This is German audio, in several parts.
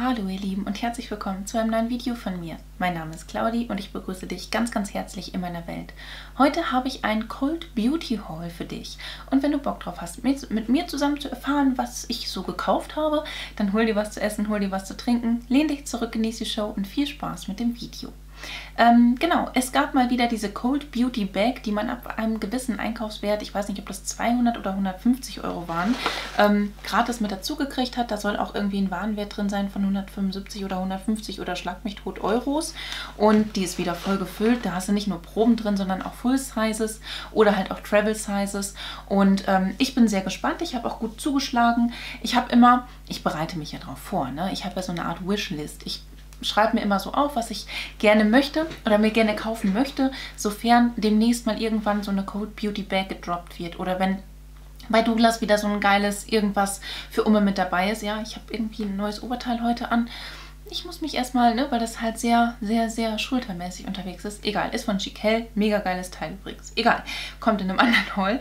Hallo ihr Lieben und herzlich willkommen zu einem neuen Video von mir. Mein Name ist Claudi und ich begrüße dich ganz, ganz herzlich in meiner Welt. Heute habe ich einen Cult Beauty Haul für dich. Und wenn du Bock drauf hast, mit mir zusammen zu erfahren, was ich so gekauft habe, dann hol dir was zu essen, hol dir was zu trinken, lehn dich zurück, genieße die Show und viel Spaß mit dem Video. Genau, es gab mal wieder diese Cult Beauty Bag, die man ab einem gewissen Einkaufswert, ich weiß nicht, ob das 200 oder 150 Euro waren, gratis mit dazu gekriegt hat. Da soll auch irgendwie ein Warenwert drin sein von 175 oder 150 oder schlag mich tot Euros. Und die ist wieder voll gefüllt. Da hast du nicht nur Proben drin, sondern auch Full Sizes oder halt auch Travel Sizes. Und ich bin sehr gespannt. Ich habe auch gut zugeschlagen. Ich bereite mich ja drauf vor, ne? Ich habe ja so eine Art Wishlist. Ich schreibe mir immer so auf, was ich gerne möchte oder mir gerne kaufen möchte, sofern demnächst mal irgendwann so eine Cult Beauty Bag gedroppt wird. Oder wenn bei Douglas wieder so ein geiles irgendwas für Umme mit dabei ist. Ja, ich habe irgendwie ein neues Oberteil heute an. Ich muss mich erstmal, ne, weil das halt sehr, sehr, sehr schultermäßig unterwegs ist. Egal, ist von Chiquelle, mega geiles Teil übrigens. Egal, kommt in einem anderen Haul.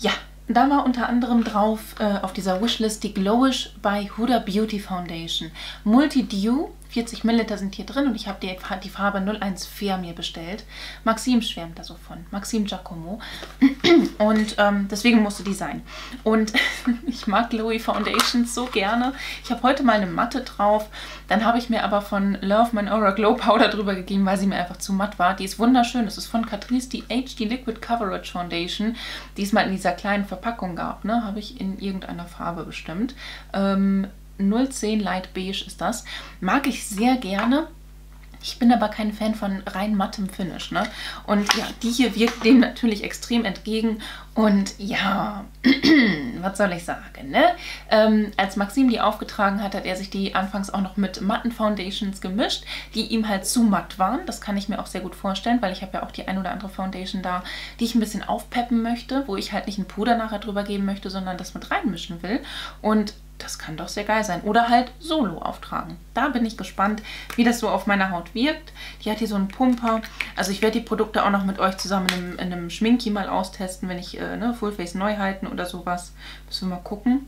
Ja. Da war unter anderem drauf auf dieser Wishlist die Glowish bei Huda Beauty Foundation. Multi-Dew, 40 ml sind hier drin und ich habe die Farbe 01 Fair mir bestellt. Maxim schwärmt da so von, Maxim Giacomo. Und deswegen musste die sein. Und ich mag Glowy Foundations so gerne. Ich habe heute mal eine Matte drauf. Dann habe ich mir aber von Love My Aura Glow Powder drüber gegeben, weil sie mir einfach zu matt war. Die ist wunderschön. Das ist von Catrice, die HD Liquid Coverage Foundation, die es mal in dieser kleinen Verpackung gab, ne? Habe ich in irgendeiner Farbe bestimmt. 010 Light Beige ist das. Mag ich sehr gerne. Ich bin aber kein Fan von rein mattem Finish, ne? Und ja, die hier wirkt dem natürlich extrem entgegen. Und ja, was soll ich sagen, ne? Als Maxim die aufgetragen hat, hat er sich die anfangs auch noch mit matten Foundations gemischt, die ihm halt zu matt waren. Das kann ich mir auch sehr gut vorstellen, weil ich habe ja auch die ein oder andere Foundation da, die ich ein bisschen aufpeppen möchte, wo ich halt nicht ein Puder nachher drüber geben möchte, sondern das mit reinmischen will. Und das kann doch sehr geil sein. Oder halt solo auftragen. Da bin ich gespannt, wie das so auf meiner Haut wirkt. Die hat hier so einen Pumper. Also ich werde die Produkte auch noch mit euch zusammen in einem Schminki mal austesten, wenn ich Fullface Neuheiten oder sowas. Müssen wir mal gucken.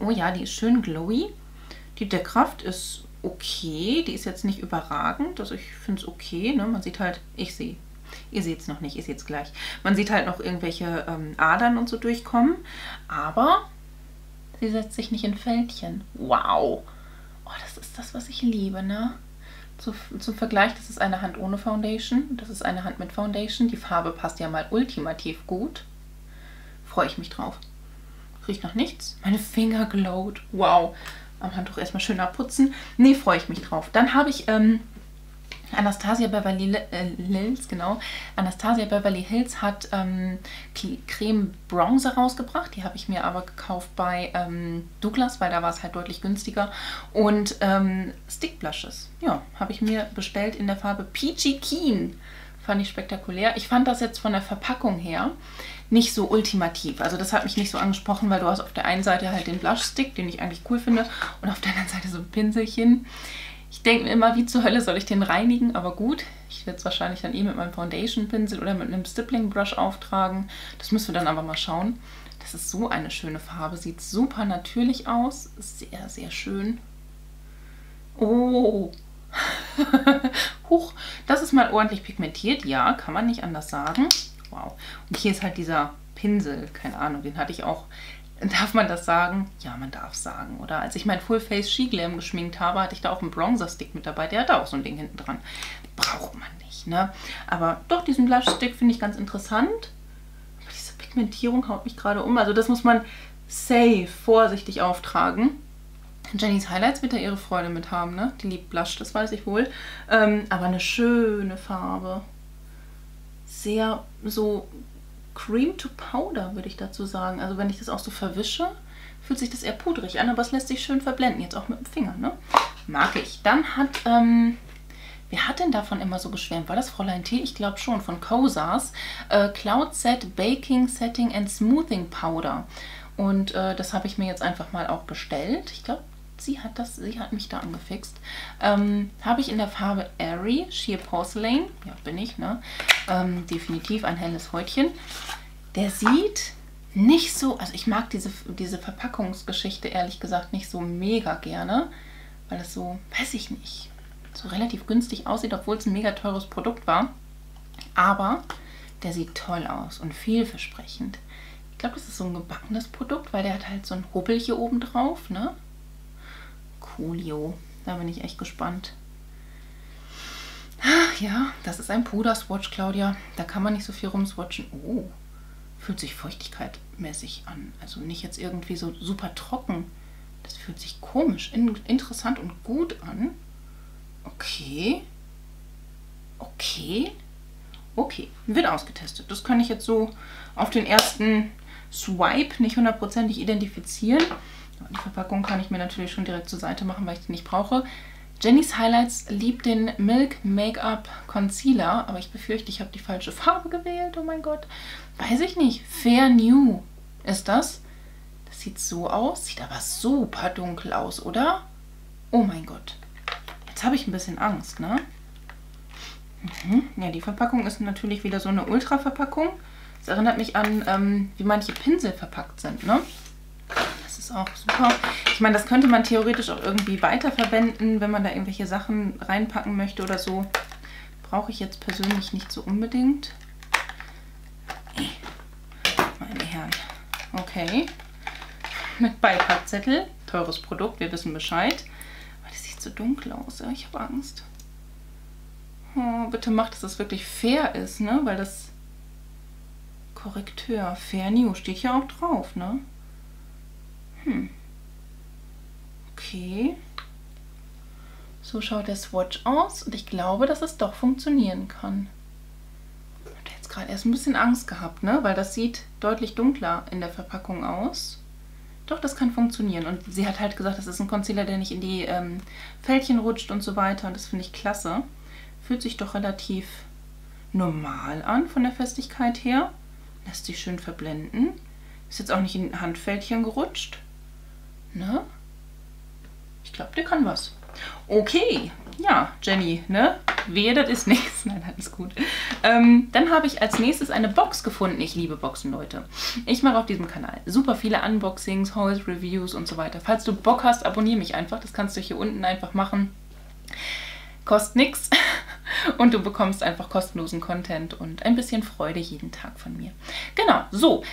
Oh ja, die ist schön glowy. Die Deckkraft ist okay. Die ist jetzt nicht überragend. Also ich finde es okay. Ne? Man sieht halt, ihr seht es noch nicht, ihr seht es gleich. Man sieht halt noch irgendwelche Adern und so durchkommen. Aber sie setzt sich nicht in Fältchen. Wow! Oh, das ist das, was ich liebe, ne? Zum Vergleich, das ist eine Hand ohne Foundation. Das ist eine Hand mit Foundation. Die Farbe passt ja mal ultimativ gut. Freue ich mich drauf. Riecht noch nichts. Meine Finger glowt. Wow! Am Handtuch erstmal schön abputzen. Nee, freue ich mich drauf. Dann habe ich Anastasia Beverly Hills, genau. Anastasia Beverly Hills hat Creme Bronzer rausgebracht. Die habe ich mir aber gekauft bei Douglas, weil da war es halt deutlich günstiger. Und Stick Blushes, ja, habe ich mir bestellt in der Farbe Peachy Keen. Fand ich spektakulär. Ich fand das jetzt von der Verpackung her nicht so ultimativ. Also das hat mich nicht so angesprochen, weil du hast auf der einen Seite halt den Blush-Stick, den ich eigentlich cool finde, und auf der anderen Seite so ein Pinselchen. Ich denke mir immer, wie zur Hölle soll ich den reinigen? Aber gut, ich werde es wahrscheinlich dann eh mit meinem Foundation-Pinsel oder mit einem Stippling-Brush auftragen. Das müssen wir dann aber mal schauen. Das ist so eine schöne Farbe. Sieht super natürlich aus. Sehr, sehr schön. Oh! Huch! Das ist mal ordentlich pigmentiert. Ja, kann man nicht anders sagen. Wow. Und hier ist halt dieser Pinsel. Keine Ahnung, den hatte ich auch. Darf man das sagen? Ja, man darf sagen, oder? Als ich mein Full-Face She-Glam geschminkt habe, hatte ich da auch einen Bronzer-Stick mit dabei. Der hat da auch so ein Ding hinten dran. Braucht man nicht, ne? Aber doch, diesen Blush-Stick finde ich ganz interessant. Aber diese Pigmentierung haut mich gerade um. Also das muss man safe, vorsichtig auftragen. Jennys Highlights wird da ihre Freude mit haben, ne? Die liebt Blush, das weiß ich wohl. Aber eine schöne Farbe. Sehr so Cream to Powder, würde ich dazu sagen. Also wenn ich das auch so verwische, fühlt sich das eher pudrig an, aber es lässt sich schön verblenden. Jetzt auch mit dem Finger, ne? Mag ich. Dann hat, wer hat denn davon immer so geschwärmt? War das Fräulein T? Ich glaube schon, von Kosas. Cloud Set Baking, Setting and Smoothing Powder. Und das habe ich mir jetzt einfach mal auch bestellt. Ich glaube, sie hat mich da angefixt. Habe ich in der Farbe Airy, Sheer Porcelain. Ja, bin ich, ne? Definitiv ein helles Häutchen. Der sieht nicht so, also ich mag diese Verpackungsgeschichte ehrlich gesagt nicht so mega gerne, weil es so, weiß ich nicht, so relativ günstig aussieht, obwohl es ein mega teures Produkt war. Aber der sieht toll aus und vielversprechend. Ich glaube, das ist so ein gebackenes Produkt, weil der hat halt so ein Hubbel hier oben drauf, ne? Coolio. Da bin ich echt gespannt. Ach ja, das ist ein Puder-Swatch, Claudia. Da kann man nicht so viel rumswatchen. Oh, fühlt sich feuchtigkeitsmäßig an. Also nicht jetzt irgendwie so super trocken. Das fühlt sich komisch, interessant und gut an. Okay. Okay. Okay, wird ausgetestet. Das kann ich jetzt so auf den ersten Swipe nicht hundertprozentig identifizieren. Die Verpackung kann ich mir natürlich schon direkt zur Seite machen, weil ich die nicht brauche. Jennys Highlights liebt den Milk Makeup Concealer, aber ich befürchte, ich habe die falsche Farbe gewählt. Oh mein Gott, weiß ich nicht. Fair New ist das. Das sieht so aus, sieht aber super dunkel aus, oder? Oh mein Gott, jetzt habe ich ein bisschen Angst, ne? Mhm. Ja, die Verpackung ist natürlich wieder so eine Ultra-Verpackung. Das erinnert mich an, wie manche Pinsel verpackt sind, ne? Das ist auch super. Ich meine, das könnte man theoretisch auch irgendwie weiterverwenden, wenn man da irgendwelche Sachen reinpacken möchte oder so. Brauche ich jetzt persönlich nicht so unbedingt. Meine Herren. Okay. Mit Beipackzettel. Teures Produkt, wir wissen Bescheid. Aber das sieht so dunkel aus. Ich habe Angst. Oh, bitte macht, dass das wirklich fair ist, ne? Weil das Korrekteur, Fair New, steht ja auch drauf, ne? Hm. Okay. So schaut der Swatch aus und ich glaube, dass es doch funktionieren kann. Ich habe jetzt gerade erst ein bisschen Angst gehabt, ne? Weil das sieht deutlich dunkler in der Verpackung aus. Doch, das kann funktionieren. Und sie hat halt gesagt, das ist ein Concealer, der nicht in die Fältchen rutscht und so weiter. Und das finde ich klasse. Fühlt sich doch relativ normal an von der Festigkeit her. Lässt sich schön verblenden. Ist jetzt auch nicht in Handfältchen gerutscht. Ne? Ich glaube, der kann was. Okay. Ja, Jenny, ne? Wehe, das ist nichts. Nein, das ist gut. Dann habe ich als nächstes eine Box gefunden. Ich liebe Boxen, Leute. Ich mache auf diesem Kanal super viele Unboxings, Hauls, Reviews und so weiter. Falls du Bock hast, abonniere mich einfach. Das kannst du hier unten einfach machen. Kostet nichts. Und du bekommst einfach kostenlosen Content und ein bisschen Freude jeden Tag von mir. Genau, so,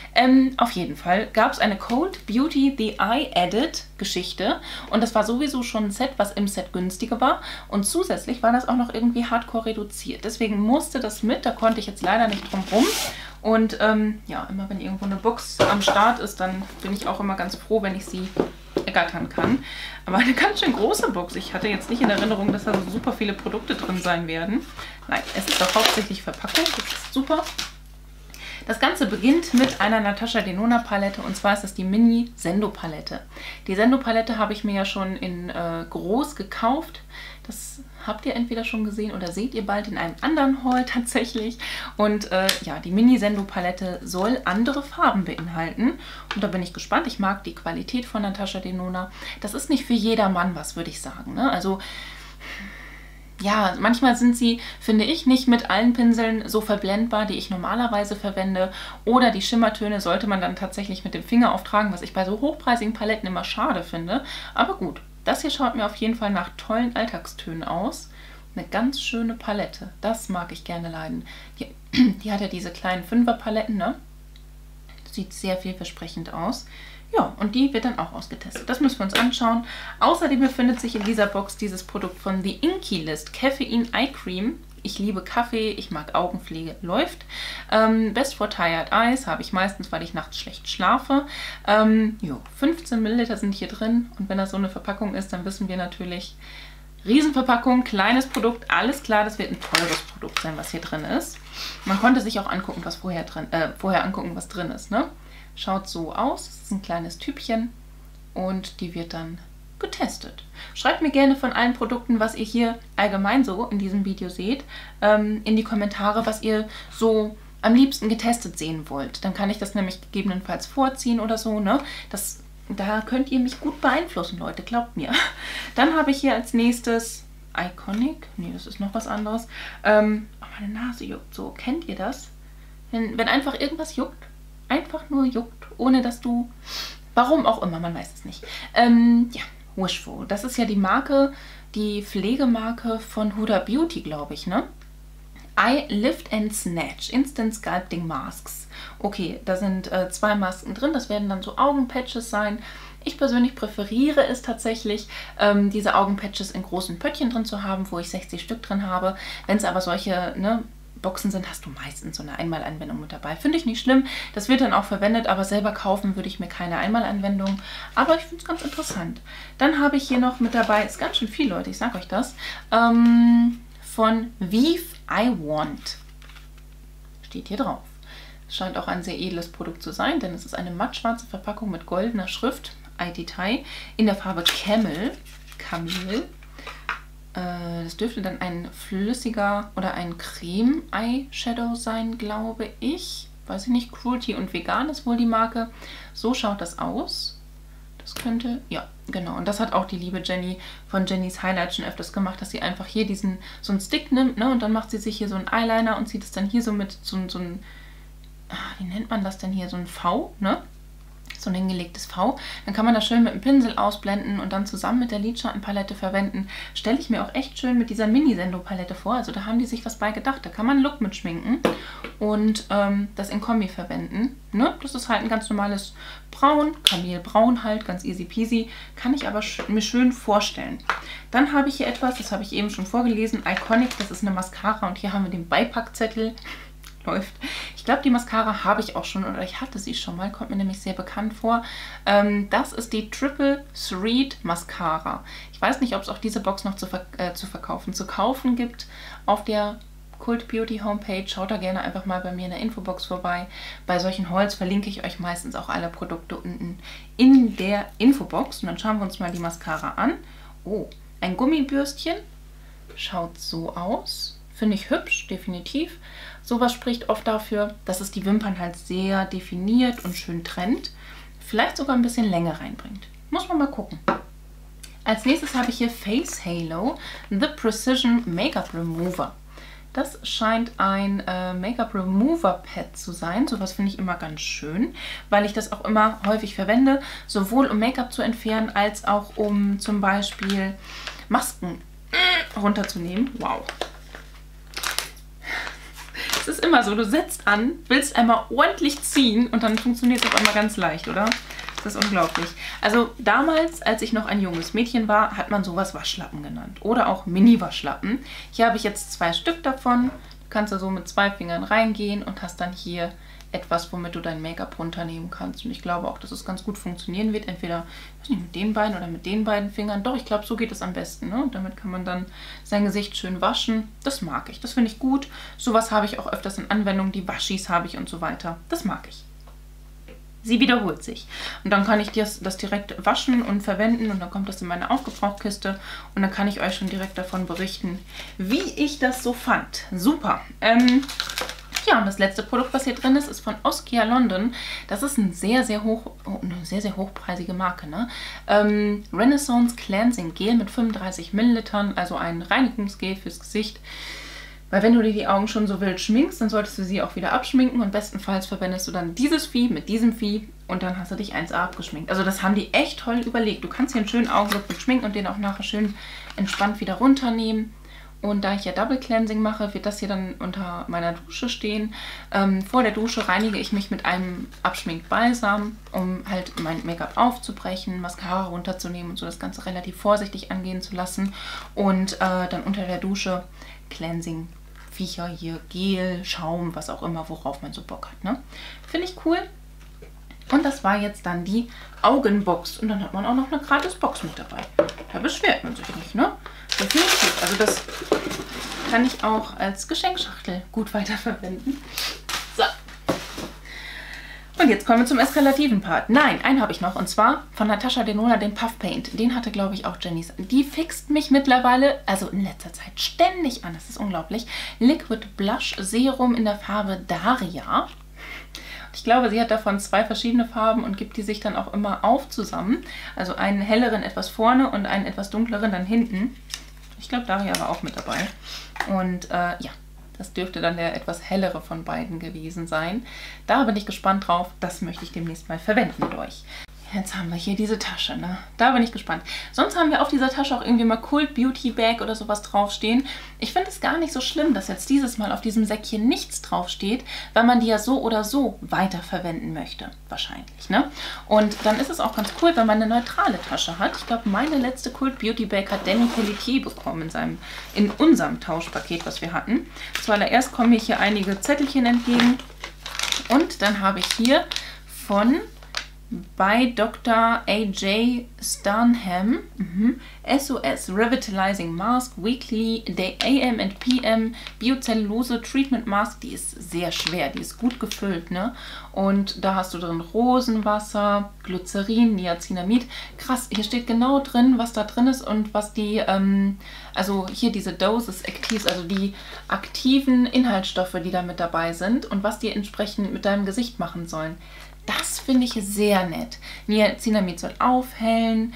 auf jeden Fall gab es eine Cult Beauty The Eye Edit Geschichte. Und das war sowieso schon ein Set, was im Set günstiger war. Und zusätzlich war das auch noch irgendwie hardcore reduziert. Deswegen musste das mit, da konnte ich jetzt leider nicht drum rum. Und ja, immer wenn irgendwo eine Box am Start ist, dann bin ich auch immer ganz froh, wenn ich sie ergattern kann. Aber eine ganz schön große Box. Ich hatte jetzt nicht in Erinnerung, dass da so super viele Produkte drin sein werden. Nein, es ist doch hauptsächlich Verpackung. Das ist super. Das Ganze beginnt mit einer Natasha Denona Palette und zwar ist das die Mini Sendo Palette. Die Sendo Palette habe ich mir ja schon in groß gekauft. Das habt ihr entweder schon gesehen oder seht ihr bald in einem anderen Haul tatsächlich. Und ja, die Mini-Sendo-Palette soll andere Farben beinhalten. Und da bin ich gespannt. Ich mag die Qualität von Natasha Denona. Das ist nicht für jedermann was, würde ich sagen, ne? Also, ja, manchmal sind sie, finde ich, nicht mit allen Pinseln so verblendbar, die ich normalerweise verwende. Oder die Schimmertöne sollte man dann tatsächlich mit dem Finger auftragen, was ich bei so hochpreisigen Paletten immer schade finde. Aber gut. Das hier schaut mir auf jeden Fall nach tollen Alltagstönen aus. Eine ganz schöne Palette. Das mag ich gerne leiden. Die hat ja diese kleinen 5er-Paletten, ne? Sieht sehr vielversprechend aus. Ja, und die wird dann auch ausgetestet. Das müssen wir uns anschauen. Außerdem befindet sich in dieser Box dieses Produkt von The INKEY List. Caffeine Eye Cream. Ich liebe Kaffee, ich mag Augenpflege, läuft. Best for Tired Eyes habe ich meistens, weil ich nachts schlecht schlafe. 15 Milliliter sind hier drin und wenn das so eine Verpackung ist, dann wissen wir natürlich, Riesenverpackung, kleines Produkt, alles klar, das wird ein teures Produkt sein, was hier drin ist. Man konnte sich auch angucken, was was drin ist, ne? Schaut so aus, es ist ein kleines Tübchen und die wird dann getestet. Schreibt mir gerne von allen Produkten, was ihr hier allgemein so in diesem Video seht, in die Kommentare, was ihr so am liebsten getestet sehen wollt. Dann kann ich das nämlich gegebenenfalls vorziehen oder so, ne? Da könnt ihr mich gut beeinflussen, Leute, glaubt mir. Dann habe ich hier als nächstes Iconic. Nee, das ist noch was anderes. Meine Nase juckt so. Kennt ihr das? Wenn einfach irgendwas juckt, einfach nur juckt ohne dass du, warum auch immer, man weiß es nicht. Ja, Wishful. Das ist ja die Marke, die Pflegemarke von Huda Beauty, glaube ich, ne? Eye Lift and Snatch Instant Sculpting Masks. Okay, da sind zwei Masken drin. Das werden dann so Augenpatches sein. Ich persönlich präferiere es tatsächlich, diese Augenpatches in großen Pöttchen drin zu haben, wo ich 60 Stück drin habe. Wenn es aber solche, ne, Boxen sind, hast du meistens so eine Einmalanwendung mit dabei. Finde ich nicht schlimm. Das wird dann auch verwendet, aber selber kaufen würde ich mir keine Einmalanwendung. Aber ich finde es ganz interessant. Dann habe ich hier noch mit dabei, ist ganz schön viel, Leute, ich sage euch das, von Veve I Want. Steht hier drauf. Scheint auch ein sehr edles Produkt zu sein, denn es ist eine mattschwarze Verpackung mit goldener Schrift, Detail, in der Farbe Camel. Das dürfte dann ein flüssiger oder ein Creme-Eyeshadow sein, glaube ich. Weiß ich nicht, Cruelty und Vegan ist wohl die Marke. So schaut das aus. Das könnte, ja, genau. Und das hat auch die liebe Jenny von Jennys Highlights schon öfters gemacht, dass sie einfach hier diesen, so einen Stick nimmt, ne, und dann macht sie sich hier so einen Eyeliner und zieht es dann hier so mit so ein, wie nennt man das denn hier, so ein V, ne? So ein hingelegtes V. Dann kann man das schön mit einem Pinsel ausblenden und dann zusammen mit der Lidschattenpalette verwenden. Stelle ich mir auch echt schön mit dieser Mini-Sendo-Palette vor. Also da haben die sich was bei gedacht. Da kann man einen Look mit schminken und das in Kombi verwenden. Ne? Das ist halt ein ganz normales Braun, Kamelbraun halt, ganz easy peasy. Kann ich aber mir schön vorstellen. Dann habe ich hier etwas, das habe ich eben schon vorgelesen, Iconic, das ist eine Mascara und hier haben wir den Beipackzettel. Läuft. Ich glaube, die Mascara habe ich auch schon, oder ich hatte sie schon mal, kommt mir nämlich sehr bekannt vor. Das ist die Triple Thread Mascara. Ich weiß nicht, ob es auch diese Box noch zu kaufen gibt auf der Cult Beauty Homepage. Schaut da gerne einfach mal bei mir in der Infobox vorbei. Bei solchen Hauls verlinke ich euch meistens auch alle Produkte unten in der Infobox. Und dann schauen wir uns mal die Mascara an. Oh, ein Gummibürstchen. Schaut so aus. Finde ich hübsch, definitiv. Sowas spricht oft dafür, dass es die Wimpern halt sehr definiert und schön trennt. Vielleicht sogar ein bisschen Länge reinbringt. Muss man mal gucken. Als nächstes habe ich hier Face Halo, The Precision Makeup Remover. Das scheint ein Make-up Remover Pad zu sein. Sowas finde ich immer ganz schön, weil ich das auch immer häufig verwende. Sowohl um Make-up zu entfernen, als auch um zum Beispiel Masken runterzunehmen. Wow. Es ist immer so, du setzt an, willst einmal ordentlich ziehen und dann funktioniert es auf einmal ganz leicht, oder? Das ist unglaublich. Also damals, als ich noch ein junges Mädchen war, hat man sowas Waschlappen genannt oder auch Mini-Waschlappen. Hier habe ich jetzt zwei Stück davon. Du kannst da so mit zwei Fingern reingehen und hast dann hier etwas, womit du dein Make-up runternehmen kannst. Und ich glaube auch, dass es ganz gut funktionieren wird. Entweder, weiß nicht, mit den beiden oder mit den beiden Fingern. Doch, ich glaube, so geht es am besten. Ne? Und damit kann man dann sein Gesicht schön waschen. Das mag ich. Das finde ich gut. Sowas habe ich auch öfters in Anwendung. Die Waschis habe ich und so weiter. Das mag ich. Sie wiederholt sich. Und dann kann ich das direkt waschen und verwenden. Und dann kommt das in meine Aufgebrauchtkiste. Und dann kann ich euch schon direkt davon berichten, wie ich das so fand. Super. Ja, und das letzte Produkt, was hier drin ist, ist von Oskia London. Das ist ein eine sehr, sehr hochpreisige Marke, ne? Renaissance Cleansing Gel mit 35 Millilitern, also ein Reinigungsgel fürs Gesicht. Weil wenn du dir die Augen schon so wild schminkst, dann solltest du sie auch wieder abschminken. Und bestenfalls verwendest du dann dieses Vieh mit diesem Vieh und dann hast du dich 1A abgeschminkt. Also das haben die echt toll überlegt. Du kannst hier einen schönen Augenlook mit schminken und den auch nachher schön entspannt wieder runternehmen. Und da ich ja Double Cleansing mache, wird das hier dann unter meiner Dusche stehen. Vor der Dusche reinige ich mich mit einem Abschminkbalsam, um halt mein Make-up aufzubrechen, Mascara runterzunehmen und so das Ganze relativ vorsichtig angehen zu lassen. Und dann unter der Dusche Cleansing, Viecher hier, Gel, Schaum, was auch immer, worauf man so Bock hat. Ne? Finde ich cool. Und das war jetzt dann die Augenbox. Und dann hat man auch noch eine Gratis-Box mit dabei. Da beschwert man sich nicht, ne? Das finde ich gut. Also das kann ich auch als Geschenkschachtel gut weiterverwenden. So. Und jetzt kommen wir zum eskalativen Part. Nein, einen habe ich noch. Und zwar von Natasha Denona, den Puff Paint. Den hatte, glaube ich, auch Jennys. Die fixt mich mittlerweile, also in letzter Zeit, ständig an. Das ist unglaublich. Liquid Blush Serum in der Farbe Daria. Ich glaube, sie hat davon zwei verschiedene Farben und gibt die sich dann auch immer auf zusammen. Also einen helleren etwas vorne und einen etwas dunkleren dann hinten. Ich glaube, Daria war auch mit dabei. Und ja, Das dürfte dann der etwas hellere von beiden gewesen sein. Da bin ich gespannt drauf. Das möchte ich demnächst mal verwenden mit euch. Jetzt haben wir hier diese Tasche, ne? Da bin ich gespannt. Sonst haben wir auf dieser Tasche auch irgendwie mal Cult Beauty Bag oder sowas draufstehen. Ich finde es gar nicht so schlimm, dass jetzt dieses Mal auf diesem Säckchen nichts draufsteht, weil man die ja so oder so weiterverwenden möchte. Wahrscheinlich, ne? Und dann ist es auch ganz cool, wenn man eine neutrale Tasche hat. Ich glaube, meine letzte Cult Beauty Bag hat Danny Pelletier bekommen in unserem Tauschpaket, was wir hatten. Zuallererst kommen mir hier einige Zettelchen entgegen. Und dann habe ich hier von... bei Dr. A.J. Starnham SOS Revitalizing Mask Weekly Day AM and PM Biocellulose Treatment Mask. Die ist sehr schwer, die ist gut gefüllt, ne? Und da hast du drin Rosenwasser, Glycerin, Niacinamid. Krass, hier steht genau drin, was da drin ist und was die, also hier diese Dosis Actives, also die aktiven Inhaltsstoffe, die da mit dabei sind und was die entsprechend mit deinem Gesicht machen sollen. Das finde ich sehr nett. Niacinamid soll aufhellen,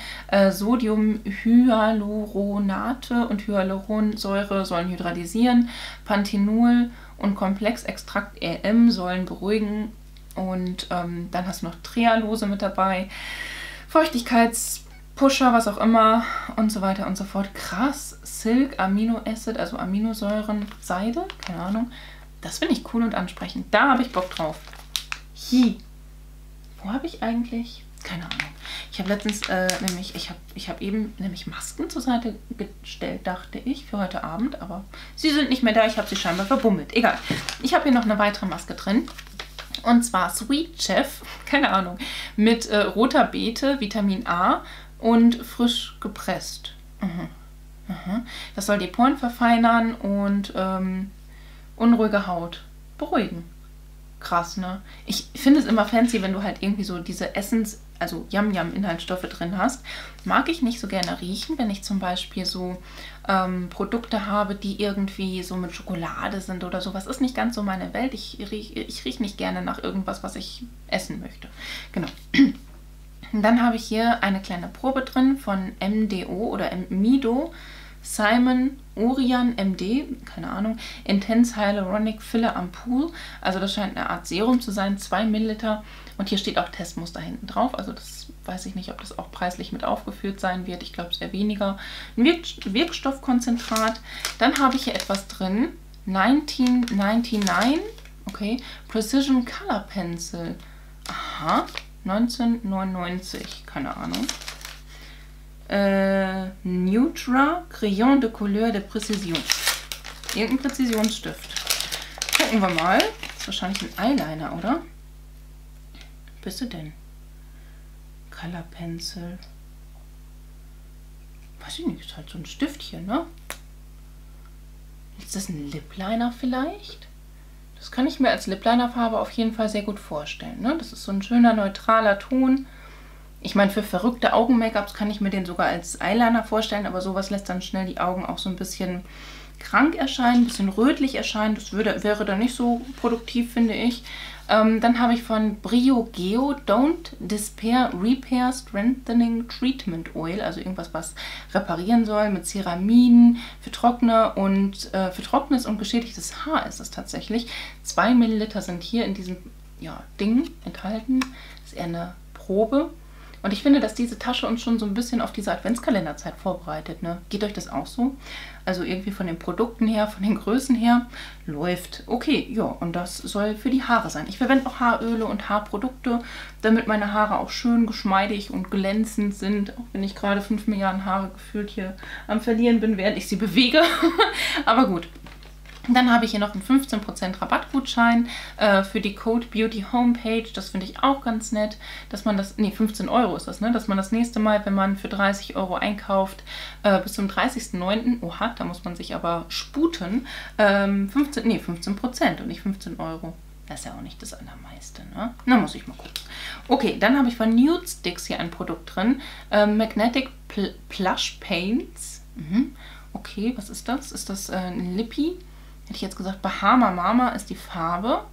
Sodium Hyaluronate und Hyaluronsäure sollen hydratisieren, Panthenol und Komplexextrakt RM sollen beruhigen und dann hast du noch Trehalose mit dabei, Feuchtigkeitspusher, was auch immer und so weiter und so fort. Krass, Silk, Aminoacid, also Aminosäuren, Seide, keine Ahnung. Das finde ich cool und ansprechend. Da habe ich Bock drauf. Hi. Wo habe ich eigentlich? Keine Ahnung. Ich habe letztens nämlich, ich habe eben nämlich Masken zur Seite gestellt, dachte ich, für heute Abend. Aber sie sind nicht mehr da. Ich habe sie scheinbar verbummelt. Egal. Ich habe hier noch eine weitere Maske drin. Und zwar Sweet Chef, keine Ahnung, mit roter Beete, Vitamin A und frisch gepresst. Das soll die Poren verfeinern und unruhige Haut beruhigen. Krass, ne? Ich finde es immer fancy, wenn du halt irgendwie so diese Essens-, also Yam-Yam-Inhaltsstoffe drin hast. Mag ich nicht so gerne riechen, wenn ich zum Beispiel so Produkte habe, die irgendwie so mit Schokolade sind oder sowas. Ist nicht ganz so meine Welt. Ich riech nicht gerne nach irgendwas, was ich essen möchte. Genau. Und dann habe ich hier eine kleine Probe drin von MDO oder Mido. Simon Orian MD, keine Ahnung, Intense Hyaluronic Filler Ampoule, also das scheint eine Art Serum zu sein, 2 Milliliter und hier steht auch Testmuster hinten drauf, also das weiß ich nicht, ob das auch preislich mit aufgeführt sein wird, ich glaube es eher weniger. Ein Wirkstoffkonzentrat, dann habe ich hier etwas drin, 1999, okay, Precision Color Pencil, aha, 1999, keine Ahnung. Neutra Crayon de Couleur de Précision. Irgendein Präzisionsstift. Gucken wir mal. Ist wahrscheinlich ein Eyeliner, oder? Bist du denn? Color Pencil. Weiß ich nicht, ist halt so ein Stift hier, ne? Ist das ein Lipliner vielleicht? Das kann ich mir als Lipliner-Farbe auf jeden Fall sehr gut vorstellen, ne? Das ist so ein schöner, neutraler Ton. Ich meine, für verrückte Augen-Make-ups kann ich mir den sogar als Eyeliner vorstellen, aber sowas lässt dann schnell die Augen auch so ein bisschen krank erscheinen, ein bisschen rötlich erscheinen. Das wäre dann nicht so produktiv, finde ich. Dann habe ich von Briogeo Don't Despair Repair Strengthening Treatment Oil, also irgendwas, was reparieren soll, mit Ceramiden für trockenes und geschädigtes Haar ist es tatsächlich. 2 Milliliter sind hier in diesem ja, Ding enthalten. Das ist eher eine Probe. Und ich finde, dass diese Tasche uns schon so ein bisschen auf diese Adventskalenderzeit vorbereitet, ne? Geht euch das auch so? Also irgendwie von den Produkten her, von den Größen her, läuft. Okay, ja, und das soll für die Haare sein. Ich verwende auch Haaröle und Haarprodukte, damit meine Haare auch schön geschmeidig und glänzend sind. Auch wenn ich gerade 5 Milliarden Haare gefühlt hier am Verlieren bin, während ich sie bewege. Aber gut. Dann habe ich hier noch einen 15% Rabattgutschein für die Cult Beauty Homepage. Das finde ich auch ganz nett, dass man das, nee, 15 Euro ist das, ne? Dass man das nächste Mal, wenn man für 30 Euro einkauft, bis zum 30.09., oha, da muss man sich aber sputen, 15% und nicht 15 Euro. Das ist ja auch nicht das Allermeiste, ne? Na, muss ich mal gucken. Okay, dann habe ich von Nude Sticks hier ein Produkt drin. Magnetic Plush Paints. Okay, was ist das? Ist das ein Lippy? Hätte ich jetzt gesagt, Bahama Mama ist die Farbe.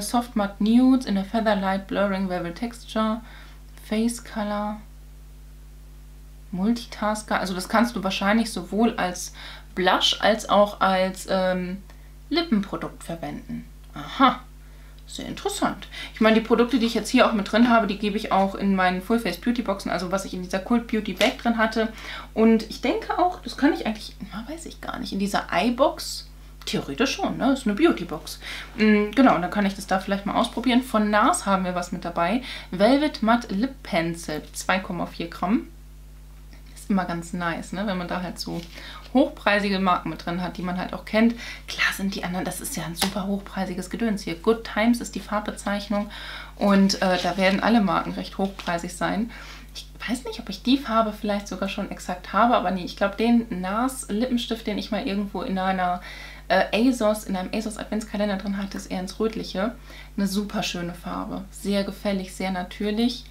Soft Matte Nudes in a Feather Light Blurring Velvet Texture. Face Color. Multitasker. Also das kannst du wahrscheinlich sowohl als Blush als auch als Lippenprodukt verwenden. Aha, sehr interessant. Ich meine, die Produkte, die ich jetzt hier auch mit drin habe, die gebe ich auch in meinen Full Face Beauty Boxen, also was ich in dieser Cult Beauty Bag drin hatte. Und ich denke auch, das kann ich eigentlich, na, weiß ich gar nicht, in dieser Eye Box, theoretisch schon, ne? Ist eine Beauty Box. Genau, und dann kann ich das da vielleicht mal ausprobieren. Von Nars haben wir was mit dabei. Velvet Matte Lip Pencil, 2,4 Gramm. Ist immer ganz nice, ne? Wenn man da halt so hochpreisige Marken mit drin hat, die man halt auch kennt. Klar sind die anderen, das ist ja ein super hochpreisiges Gedöns hier. Good Times ist die Farbbezeichnung und da werden alle Marken recht hochpreisig sein. Ich weiß nicht, ob ich die Farbe vielleicht sogar schon exakt habe, aber nee, ich glaube den Nars Lippenstift, den ich mal irgendwo in einer ASOS, in einem ASOS Adventskalender drin hatte, ist eher ins Rötliche. Eine super schöne Farbe. Sehr gefällig, sehr natürlich.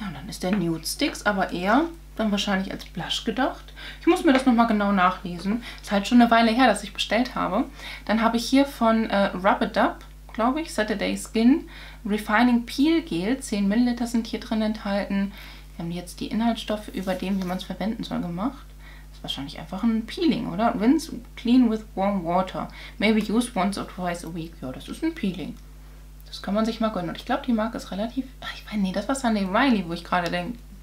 Ja, und dann ist der Nude Sticks aber eher dann wahrscheinlich als Blush gedacht. Ich muss mir das nochmal genau nachlesen. Ist halt schon eine Weile her, dass ich bestellt habe. Dann habe ich hier von Rub It Up, glaube ich, Saturday Skin, Refining Peel Gel. 10 ml sind hier drin enthalten. Wir haben jetzt die Inhaltsstoffe über dem, wie man es verwenden soll, gemacht. Ist wahrscheinlich einfach ein Peeling, oder? Rinse clean with warm water. Maybe use once or twice a week. Ja, das ist ein Peeling. Das kann man sich mal gönnen. Und ich glaube, die Marke ist relativ... Ach, ich weiß nicht, das war Sunday Riley, wo ich gerade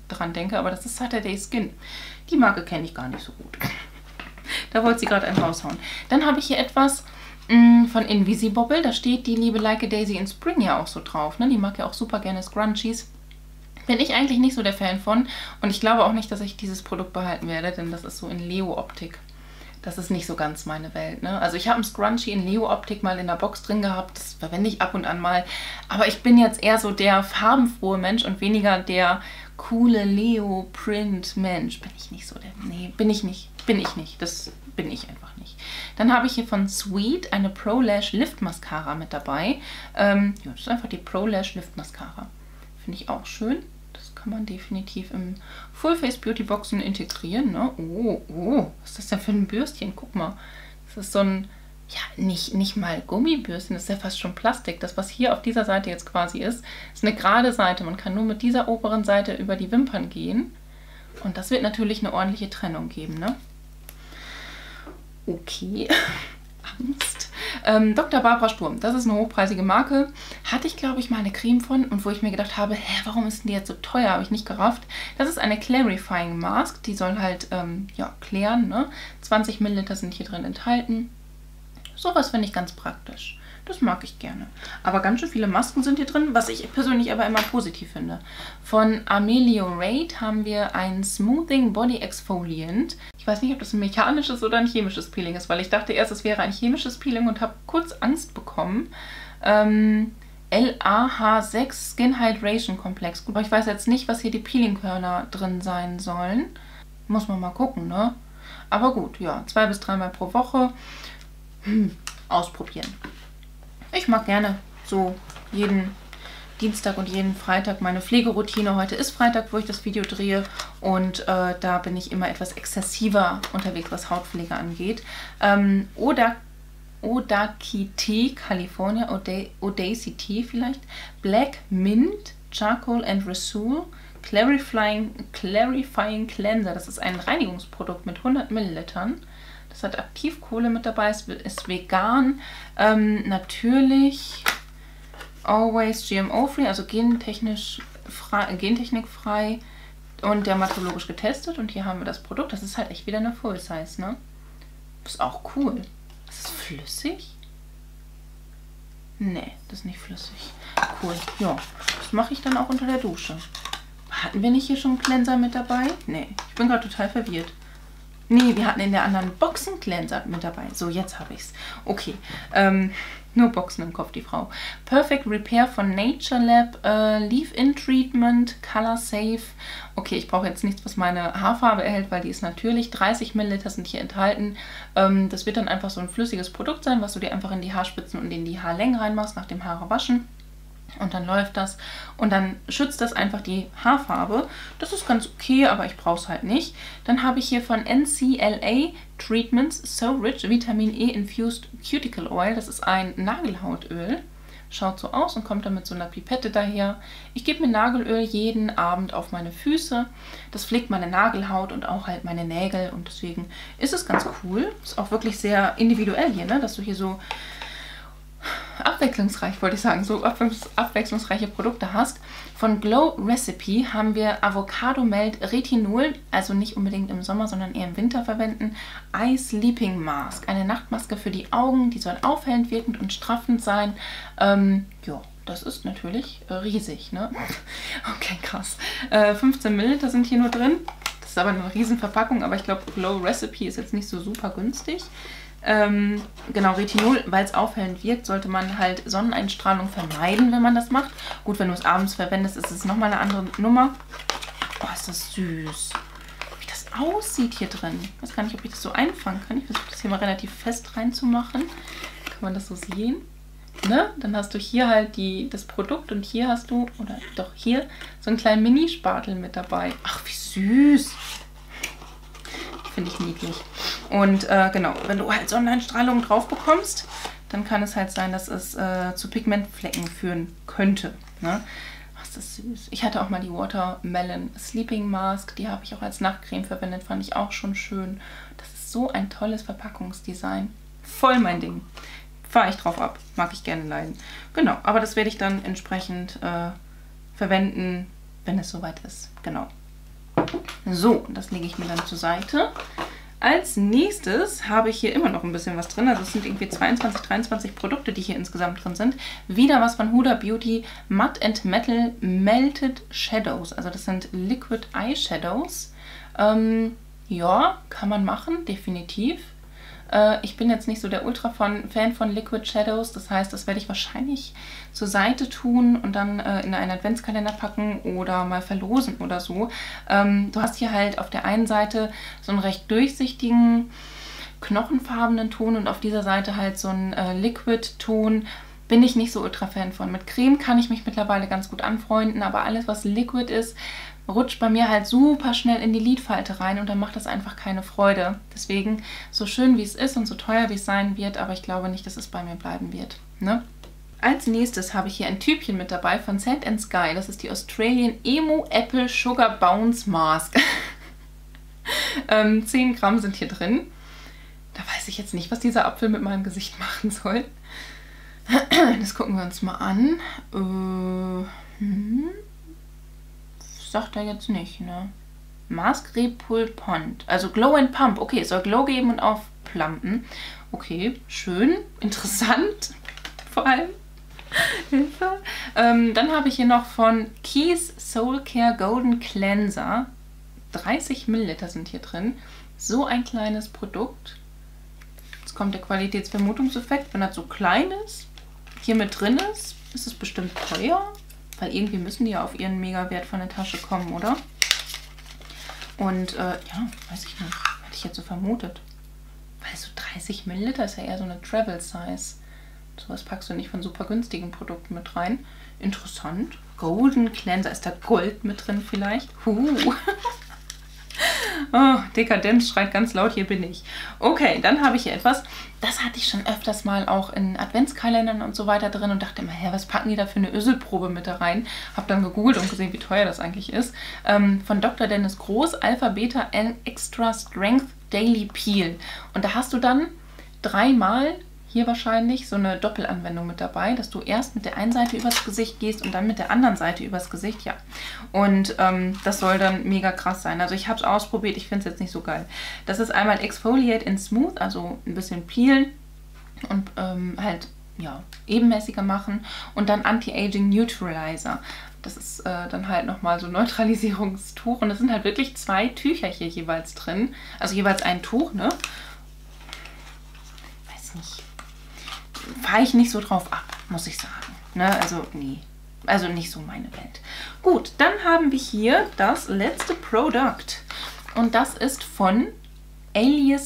dran denke, aber das ist Saturday Skin. Die Marke kenne ich gar nicht so gut. Da wollte sie gerade einen raushauen. Dann habe ich hier etwas von Invisibobble. Da steht die liebe Like a Daisy in Spring ja auch so drauf. Ne? Die mag ja auch super gerne Scrunchies. Bin ich eigentlich nicht so der Fan von. Und ich glaube auch nicht, dass ich dieses Produkt behalten werde, denn das ist so in Leo-Optik. Das ist nicht so ganz meine Welt. Ne? Also ich habe einen Scrunchie in Leo-Optik mal in der Box drin gehabt. Das verwende ich ab und an mal. Aber ich bin jetzt eher so der farbenfrohe Mensch und weniger der coole Leo-Print-Mensch. Bin ich nicht so der... Nee, bin ich nicht. Bin ich nicht. Das bin ich einfach nicht. Dann habe ich hier von Sweet eine Pro Lash Lift Mascara mit dabei. Ja, das ist einfach die Pro Lash Lift Mascara. Finde ich auch schön. Das kann man definitiv im Full-Face-Beauty-Boxen integrieren. Ne? Oh, oh, was ist das denn für ein Bürstchen? Guck mal, das ist so ein, ja, nicht mal Gummibürstchen, das ist ja fast schon Plastik. Das, was hier auf dieser Seite jetzt quasi ist, ist eine gerade Seite. Man kann nur mit dieser oberen Seite über die Wimpern gehen. Und das wird natürlich eine ordentliche Trennung geben, ne? Okay, Angst. Dr. Barbara Sturm, das ist eine hochpreisige Marke. Hatte ich, glaube ich, mal eine Creme von und wo ich mir gedacht habe, hä, warum ist denn die jetzt so teuer? Habe ich nicht gerafft. Das ist eine Clarifying Mask, die soll halt, ja, klären, ne? 20 ml sind hier drin enthalten. Sowas finde ich ganz praktisch. Das mag ich gerne. Aber ganz schön viele Masken sind hier drin, was ich persönlich aber immer positiv finde. Von Ameliorate haben wir ein Smoothing Body Exfoliant. Ich weiß nicht, ob das ein mechanisches oder ein chemisches Peeling ist, weil ich dachte erst, es wäre ein chemisches Peeling und habe kurz Angst bekommen. LAH6 Skin Hydration Komplex. Gut, aber ich weiß jetzt nicht, was hier die Peelingkörner drin sein sollen. Muss man mal gucken, ne? Aber gut, ja, 2 bis 3 Mal pro Woche. Ausprobieren. Ich mag gerne so jeden Dienstag und jeden Freitag meine Pflegeroutine. Heute ist Freitag, wo ich das Video drehe und da bin ich immer etwas exzessiver unterwegs, was Hautpflege angeht. Odakiti, California, Odacity vielleicht, Black Mint, Charcoal and Resul, Clarifying Cleanser. Das ist ein Reinigungsprodukt mit 100 Millilitern. Das hat Aktivkohle mit dabei, ist vegan, natürlich, always GMO-free, also gentechnikfrei und dermatologisch getestet. Und hier haben wir das Produkt. Das ist halt echt wieder eine Full-Size, ne? Ist auch cool. Ist es flüssig? Nee, das ist nicht flüssig. Cool, ja. Das mache ich dann auch unter der Dusche. Hatten wir nicht hier schon einen Cleanser mit dabei? Nee, ich bin gerade total verwirrt. Nee, wir hatten in der anderen Boxen-Cleanser mit dabei. So, jetzt habe ich's. Okay, nur Boxen im Kopf, die Frau. Perfect Repair von Nature Lab, Leave-In Treatment, Color Safe. Okay, ich brauche jetzt nichts, was meine Haarfarbe erhält, weil die ist natürlich. 30 ml sind hier enthalten. Das wird dann einfach so ein flüssiges Produkt sein, was du dir einfach in die Haarspitzen und in die Haarlängen reinmachst, nach dem Haare waschen. Und dann läuft das und dann schützt das einfach die Haarfarbe. Das ist ganz okay, aber ich brauche es halt nicht. Dann habe ich hier von NCLA Treatments So Rich Vitamin E Infused Cuticle Oil. Das ist ein Nagelhautöl. Schaut so aus und kommt dann mit so einer Pipette daher. Ich gebe mir Nagelöl jeden Abend auf meine Füße. Das pflegt meine Nagelhaut und auch halt meine Nägel und deswegen ist es ganz cool. Ist auch wirklich sehr individuell hier, ne? Dass du hier so abwechslungsreich, wollte ich sagen, so abwechslungsreiche Produkte hast. Von Glow Recipe haben wir Avocado Melt Retinol, also nicht unbedingt im Sommer, sondern eher im Winter verwenden. Eye Sleeping Mask, eine Nachtmaske für die Augen, die soll aufhellend wirkend und straffend sein. Ja, das ist natürlich riesig, ne? Okay, krass. 15 ml sind hier nur drin. Das ist aber eine riesen Verpackung, aber ich glaube, Glow Recipe ist jetzt nicht so super günstig. Genau, Retinol, weil es aufhellend wirkt, sollte man halt Sonneneinstrahlung vermeiden, wenn man das macht. Gut, wenn du es abends verwendest, ist es nochmal eine andere Nummer. Oh, ist das süß. Wie das aussieht hier drin. Ich weiß gar nicht, ob ich das so einfangen kann. Ich versuche das hier mal relativ fest reinzumachen. Kann man das so sehen? Ne? Dann hast du hier halt das Produkt und hier hast du, oder doch hier, so einen kleinen Minispatel mit dabei. Ach, wie süß. Finde ich niedlich. Und genau, wenn du halt Sonneneinstrahlung drauf bekommst, dann kann es halt sein, dass es zu Pigmentflecken führen könnte. Ne? Ach, ist das süß. Ich hatte auch mal die Watermelon Sleeping Mask. Die habe ich auch als Nachtcreme verwendet. Fand ich auch schon schön. Das ist so ein tolles Verpackungsdesign. Voll mein Ding. Fahre ich drauf ab. Mag ich gerne leiden. Genau, aber das werde ich dann entsprechend verwenden, wenn es soweit ist. Genau. So, das lege ich mir dann zur Seite. Als nächstes habe ich hier immer noch ein bisschen was drin. Also es sind irgendwie 22, 23 Produkte, die hier insgesamt drin sind. Wieder was von Huda Beauty. Matte and Metal Melted Shadows. Also das sind Liquid Eyeshadows. Ja, kann man machen, definitiv. Ich bin jetzt nicht so der Ultra-Fan von Liquid Shadows. Das heißt, das werde ich wahrscheinlich zur Seite tun und dann in einen Adventskalender packen oder mal verlosen oder so. Du hast hier halt auf der einen Seite so einen recht durchsichtigen, knochenfarbenen Ton und auf dieser Seite halt so einen Liquid-Ton. Bin ich nicht so Ultra-Fan von. Mit Creme kann ich mich mittlerweile ganz gut anfreunden, aber alles, was Liquid ist, rutscht bei mir halt super schnell in die Lidfalte rein und dann macht das einfach keine Freude. Deswegen, so schön wie es ist und so teuer wie es sein wird, aber ich glaube nicht, dass es bei mir bleiben wird. Ne? Als nächstes habe ich hier ein Tübchen mit dabei von Sand and Sky. Das ist die Australian Emu Apple Sugar Bounce Mask. 10 Gramm sind hier drin. Da weiß ich jetzt nicht, was dieser Apfel mit meinem Gesicht machen soll. Das gucken wir uns mal an. Sagt er jetzt nicht, ne? Mask Repul Pond. Also Glow and Pump. Okay, es soll Glow geben und aufplampen. Okay, schön. Interessant. Vor allem. Hilfe. Dann habe ich hier noch von Keys Soul Care Golden Cleanser. 30 ml sind hier drin. So ein kleines Produkt. Jetzt kommt der Qualitätsvermutungseffekt. Wenn das so klein ist, hier mit drin ist, ist es bestimmt teuer. Weil irgendwie müssen die ja auf ihren Megawert von der Tasche kommen, oder? Und ja, weiß ich nicht. Hätte ich jetzt so vermutet. Weil so 30 Milliliter ist ja eher so eine Travel-Size. Sowas packst du nicht von super günstigen Produkten mit rein. Interessant. Golden Cleanser. Ist da Gold mit drin vielleicht? Oh, Dekadenz schreit ganz laut, hier bin ich. Okay, dann habe ich hier etwas, das hatte ich schon öfters mal auch in Adventskalendern und so weiter drin und dachte immer, hä, was packen die da für eine Öselprobe mit da rein? Habe dann gegoogelt und gesehen, wie teuer das eigentlich ist. Von Dr. Dennis Groß, Alpha Beta Extra Strength Daily Peel. Und da hast du dann dreimal hier wahrscheinlich so eine Doppelanwendung mit dabei, dass du erst mit der einen Seite übers Gesicht gehst und dann mit der anderen Seite übers Gesicht, ja. Und das soll dann mega krass sein. Also ich habe es ausprobiert, ich finde es jetzt nicht so geil. Das ist einmal Exfoliate in Smooth, also ein bisschen peelen und halt, ja, ebenmäßiger machen. Und dann Anti-Aging Neutralizer. Das ist dann halt nochmal so ein Neutralisierungstuch. Und das sind halt wirklich 2 Tücher hier jeweils drin. Also jeweils ein Tuch, ne? Weiß nicht. Fahre ich nicht so drauf ab, muss ich sagen. Ne? Also, nee. Also nicht so meine Welt. Gut, dann haben wir hier das letzte Produkt. Und das ist von Alias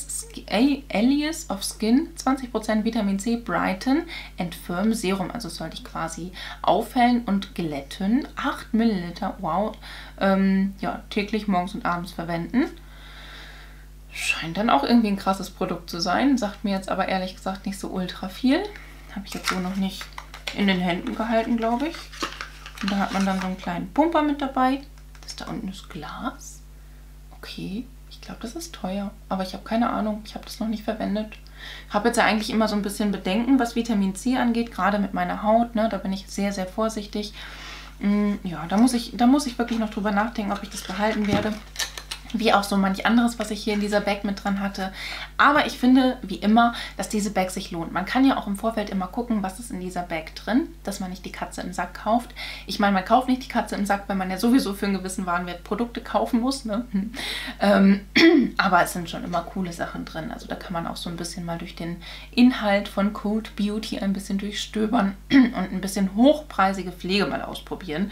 of Skin 20% Vitamin C Brighten and Firm Serum. Also soll ich quasi aufhellen und glätten. 8 ml, wow. Ja, täglich morgens und abends verwenden. Scheint dann auch irgendwie ein krasses Produkt zu sein. Sagt mir jetzt aber ehrlich gesagt nicht so ultra viel. Habe ich jetzt so noch nicht in den Händen gehalten, glaube ich. Und da hat man dann so einen kleinen Pumper mit dabei. Das da unten ist Glas. Okay, ich glaube, das ist teuer. Aber ich habe keine Ahnung, ich habe das noch nicht verwendet. Ich habe jetzt ja eigentlich immer so ein bisschen Bedenken, was Vitamin C angeht, gerade mit meiner Haut. Ne? Da bin ich sehr, sehr vorsichtig. Ja, da muss ich wirklich noch drüber nachdenken, ob ich das behalten werde. Wie auch so manch anderes, was ich hier in dieser Bag mit dran hatte. Aber ich finde, wie immer, dass diese Bag sich lohnt. Man kann ja auch im Vorfeld immer gucken, was ist in dieser Bag drin, dass man nicht die Katze im Sack kauft. Ich meine, man kauft nicht die Katze im Sack, weil man ja sowieso für einen gewissen Warenwert Produkte kaufen muss. Ne? Aber es sind schon immer coole Sachen drin. Also da kann man auch so ein bisschen mal durch den Inhalt von Cult Beauty ein bisschen durchstöbern und ein bisschen hochpreisige Pflege mal ausprobieren.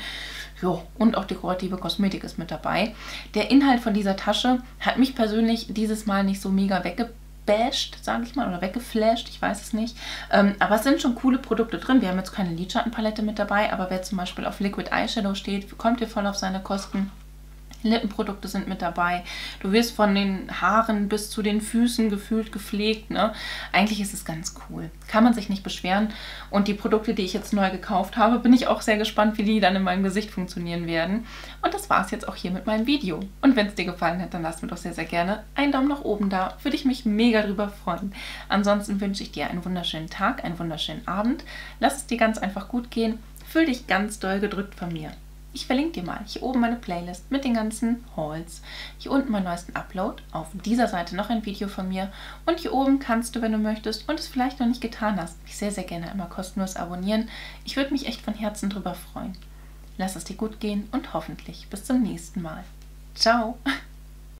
Jo, und auch dekorative Kosmetik ist mit dabei. Der Inhalt von dieser Tasche hat mich persönlich dieses Mal nicht so mega weggebasht, sage ich mal, oder weggeflasht, ich weiß es nicht. Aber es sind schon coole Produkte drin. Wir haben jetzt keine Lidschattenpalette mit dabei, aber wer zum Beispiel auf Liquid Eyeshadow steht, kommt hier voll auf seine Kosten. Lippenprodukte sind mit dabei. Du wirst von den Haaren bis zu den Füßen gefühlt gepflegt. Ne? Eigentlich ist es ganz cool. Kann man sich nicht beschweren. Und die Produkte, die ich jetzt neu gekauft habe, bin ich auch sehr gespannt, wie die dann in meinem Gesicht funktionieren werden. Und das war es jetzt auch hier mit meinem Video. Und wenn es dir gefallen hat, dann lass mir doch sehr, sehr gerne einen Daumen nach oben da. Würde ich mich mega drüber freuen. Ansonsten wünsche ich dir einen wunderschönen Tag, einen wunderschönen Abend. Lass es dir ganz einfach gut gehen. Fühl dich ganz doll gedrückt von mir. Ich verlinke dir mal hier oben meine Playlist mit den ganzen Hauls. Hier unten meinen neuesten Upload, auf dieser Seite noch ein Video von mir und hier oben kannst du, wenn du möchtest und es vielleicht noch nicht getan hast, mich sehr, sehr gerne immer kostenlos abonnieren. Ich würde mich echt von Herzen drüber freuen. Lass es dir gut gehen und hoffentlich bis zum nächsten Mal. Ciao!